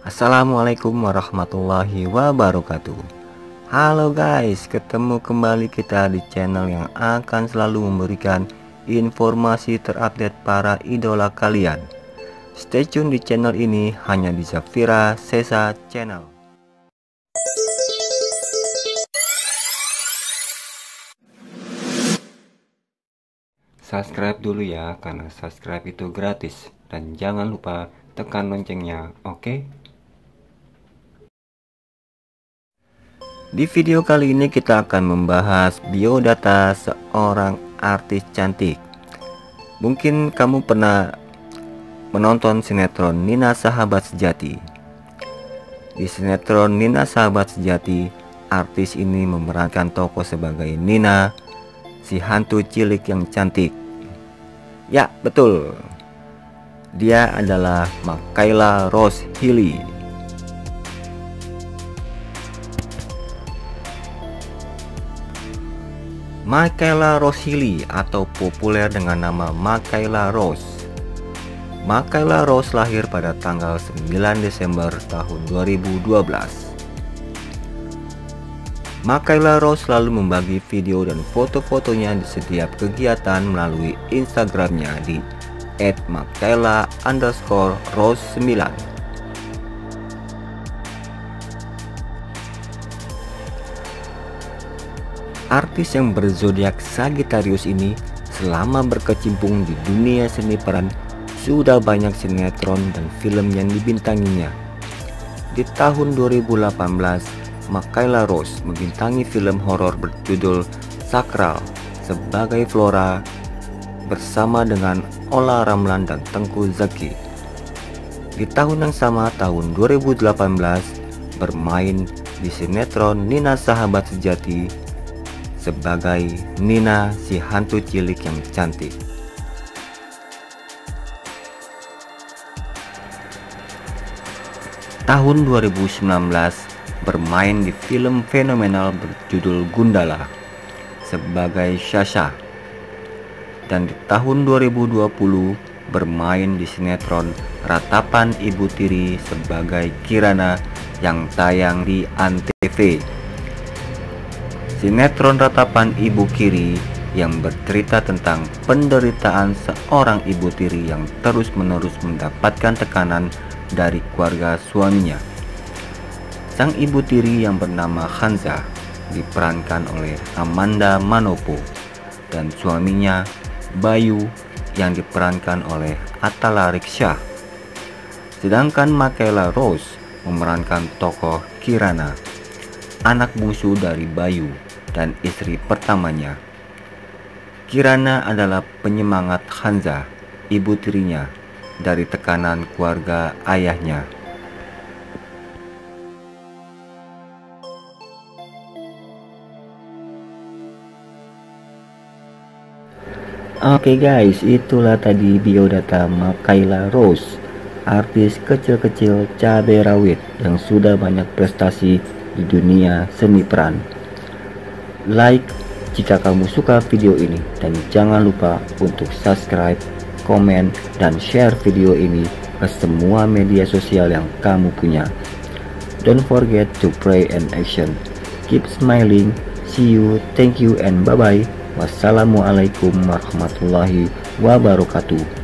Assalamualaikum warahmatullahi wabarakatuh. Halo guys, ketemu kembali kita di channel yang akan selalu memberikan informasi terupdate para idola kalian. Stay tune di channel ini hanya di Zafirah Sheza Channel. Subscribe dulu ya, karena subscribe itu gratis. Dan jangan lupa tekan loncengnya, oke? Di video kali ini kita akan membahas biodata seorang artis cantik. Mungkin kamu pernah menonton sinetron Nina Sahabat Sejati. Di sinetron Nina Sahabat Sejati, artis ini memerankan tokoh sebagai Nina, si hantu cilik yang cantik. Ya, betul. Dia adalah Makayla Rose Hilli. Makayla Rose Hilli atau populer dengan nama Makayla Rose. Makayla Rose lahir pada tanggal 9 Desember tahun 2012. Makayla Rose selalu membagi video dan foto-fotonya di setiap kegiatan melalui Instagramnya di @makayla_rose9. Artis yang berzodiak Sagittarius ini selama berkecimpung di dunia seni peran, sudah banyak sinetron dan film yang dibintanginya. Di tahun 2018, Makayla Rose membintangi film horor berjudul Sakral sebagai Flora bersama dengan Ola Ramlan dan Tengku Zaki. Di tahun yang sama, tahun 2018, bermain di sinetron Nina Sahabat Sejati sebagai Nina si hantu cilik yang cantik. Tahun 2019 bermain di film fenomenal berjudul Gundala sebagai Sasha. Dan di tahun 2020 bermain di sinetron Ratapan Ibu Tiri sebagai Kirana yang tayang di ANTV. Sinetron Ratapan Ibu Tiri yang bercerita tentang penderitaan seorang ibu tiri yang terus-menerus mendapatkan tekanan dari keluarga suaminya. Sang ibu tiri yang bernama Hanza diperankan oleh Amanda Manopo dan suaminya Bayu yang diperankan oleh Atalarik Shah. Sedangkan Makayla Rose memerankan tokoh Kirana, anak bungsu dari Bayu dan istri pertamanya. Kirana adalah penyemangat Hanza, ibu tirinya, dari tekanan keluarga ayahnya. Oke guys, itulah tadi biodata Makayla Rose, artis kecil-kecil cabai rawit yang sudah banyak prestasi di dunia seni peran. Like jika kamu suka video ini, dan jangan lupa untuk subscribe, komen, dan share video ini ke semua media sosial yang kamu punya. Don't forget to pray and action. Keep smiling. See you, thank you, and bye-bye. Wassalamualaikum warahmatullahi wabarakatuh.